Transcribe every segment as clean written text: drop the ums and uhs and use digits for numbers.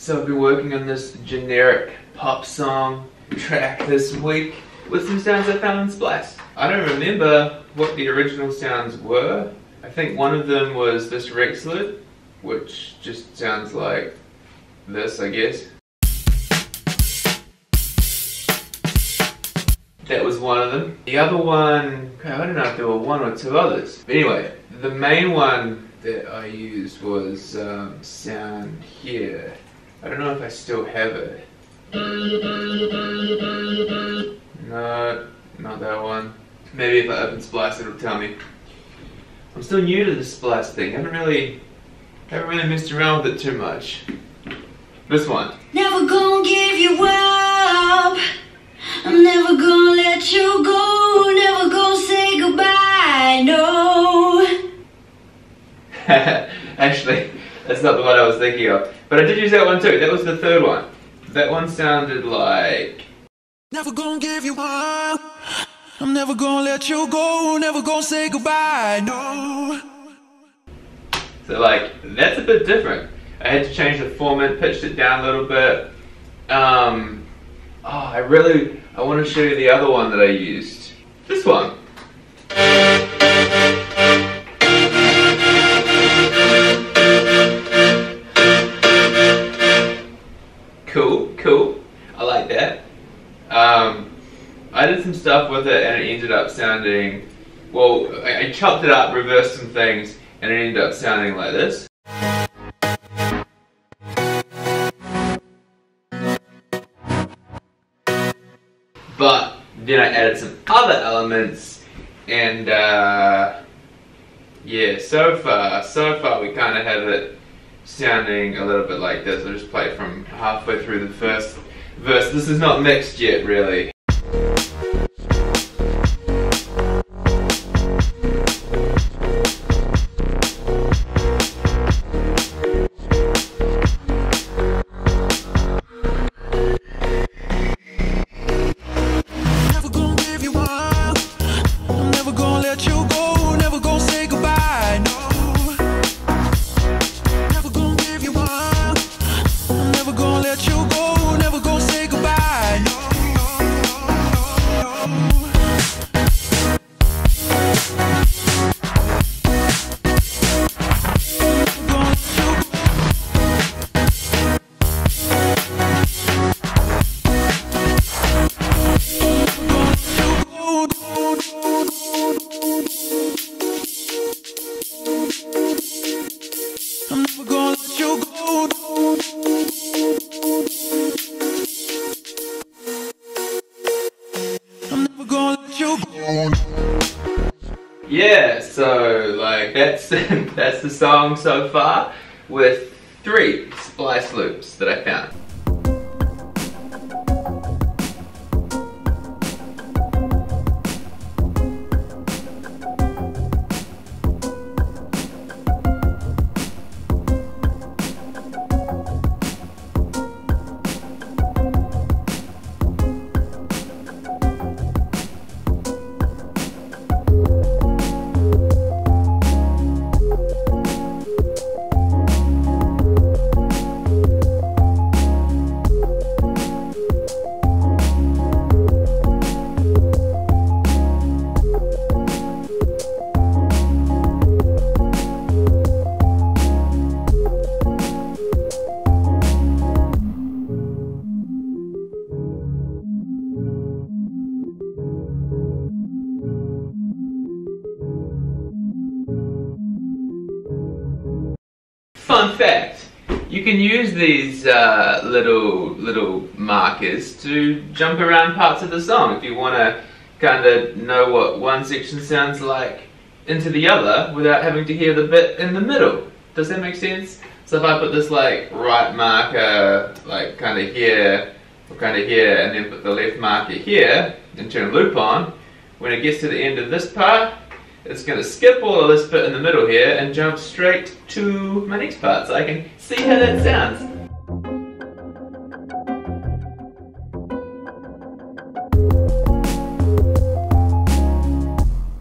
So I've been working on this generic pop song track this week with some sounds I found in Splice. I don't remember what the original sounds were. I think one of them was this Rex Lute, which just sounds like this, I guess. That was one of them. The other one, I don't know if there were one or two others. But anyway, the main one that I used was sound here. I don't know if I still have it. No, not that one. Maybe if I open Splice it'll tell me. I'm still new to this Splice thing. I haven't really messed around with it too much. This one. Never gonna give you up. I'm never gonna let you go, never gonna say goodbye, no. Actually, that's not the one I was thinking of. But I did use that one too, that was the third one. That one sounded like... Never gonna give you up, I'm never gonna let you go, never gonna say goodbye, no. So like, that's a bit different. I had to change the format, pitched it down a little bit. Oh, I want to show you the other one that I used. This one. Cool, cool. I like that. I did some stuff with it and it ended up sounding, well, I chopped it up, reversed some things, and it ended up sounding like this. But then I added some other elements, and yeah, so far we kind of have it sounding a little bit like this. I'll just play from halfway through the first verse. This is not mixed yet, really. Yeah, so like that's the song so far with 3 Splice loops that I found. Fun fact, you can use these little markers to jump around parts of the song if you want to kind of know what one section sounds like into the other without having to hear the bit in the middle. Does that make sense? So if I put this like right marker like kind of here or kind of here and then put the left marker here and turn loop on, when it gets to the end of this part, it's going to skip all of this bit in the middle here and jump straight to my next part, so I can see how that sounds.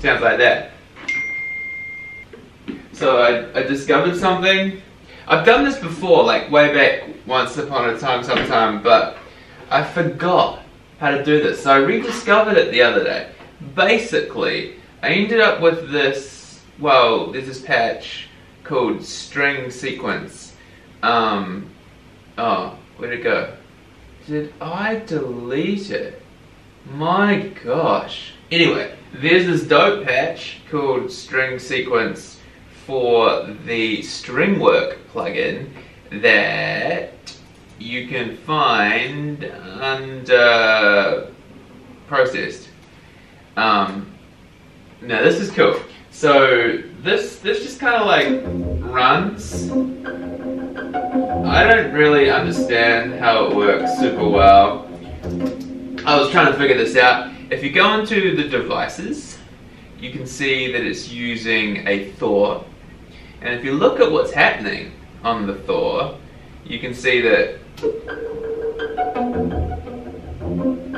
Sounds like that. So I discovered something. I've done this before, like way back once upon a time sometime, but I forgot how to do this, so I rediscovered it the other day. Basically, I ended up with this, well, there's this patch called String Sequence. Oh, where'd it go? Did I delete it? My gosh. Anyway, there's this dope patch called String Sequence for the Stringwork plugin that you can find under Processed. Now this is cool. So this just kind of like runs. I don't really understand how it works super well. I was trying to figure this out. If you go into the devices, you can see that it's using a Thor. And if you look at what's happening on the Thor, you can see that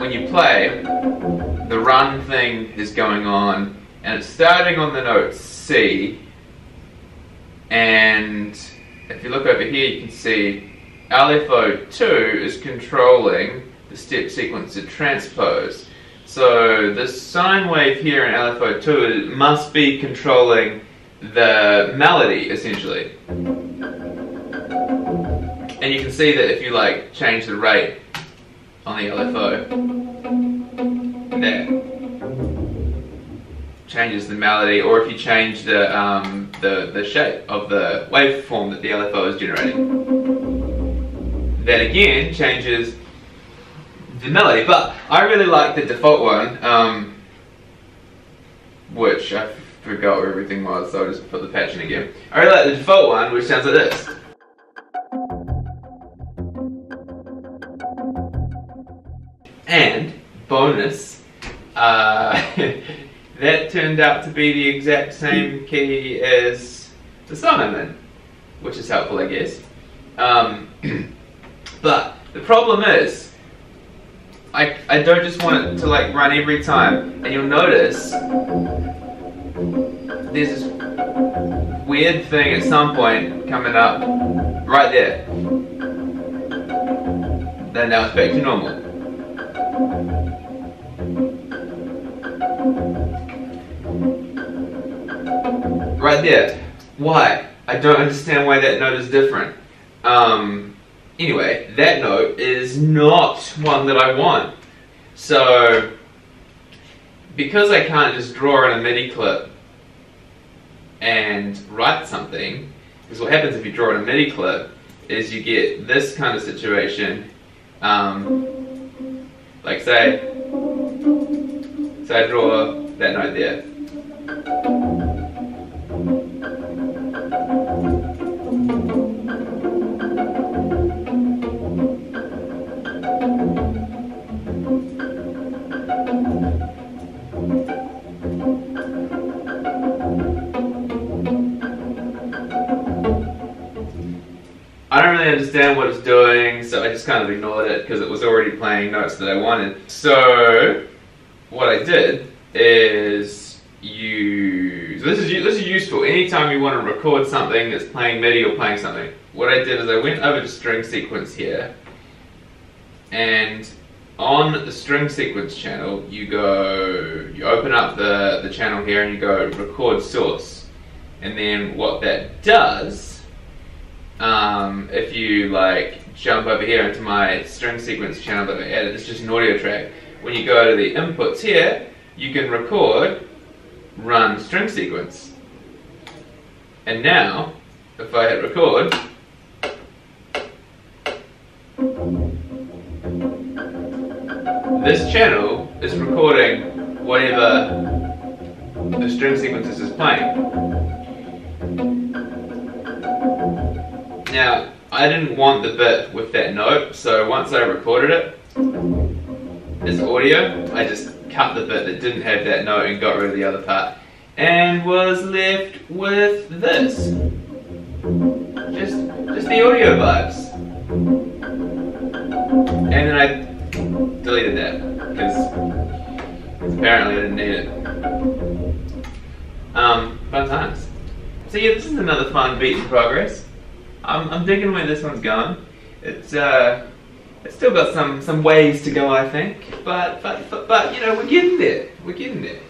when you play, the run thing is going on, and it's starting on the note C, and if you look over here you can see LFO2 is controlling the step sequence to transpose. So the sine wave here in LFO2 must be controlling the melody essentially. And you can see that if you like change the rate on the LFO, that changes the melody, or if you change the shape of the waveform that the LFO is generating, that again changes the melody. But I really like the default one, which I forgot where everything was, so I'll just put the patch in again. I really like the default one, which sounds like this. And, bonus, that turned out to be the exact same key as the Simon, which is helpful I guess. But the problem is, I don't just want it to like run every time, and you'll notice there's this weird thing at some point coming up right there. Then now it's back to normal. Right there. Why? I don't understand why that note is different. Anyway, that note is not one that I want. So, because I can't just draw in a MIDI clip and write something, because what happens if you draw in a MIDI clip is you get this kind of situation. Like say I draw that note there. I don't really understand what it's doing, so I just kind of ignored it because it was already playing notes that I wanted. So what I did is this is useful anytime you want to record something that's playing MIDI or playing something. What I did is I went over to String Sequence here, and on the String Sequence channel you open up the channel here and you go Record Source, and then what that does, if you like jump over here into my String Sequence channel that I added, it's just an audio track. When you go to the inputs here, you can record, run String Sequence. And now, if I hit record, this channel is recording whatever the String Sequence is playing. Now, I didn't want the bit with that note, so once I recorded it as audio, I just cut the bit that didn't have that note and got rid of the other part, and was left with this. Just the audio vibes. And then I deleted that, because apparently I didn't need it. Fun times. So yeah, this is another fun beat in progress. I'm digging where this one's gone. It's still got some ways to go, I think, but you know, we're getting there.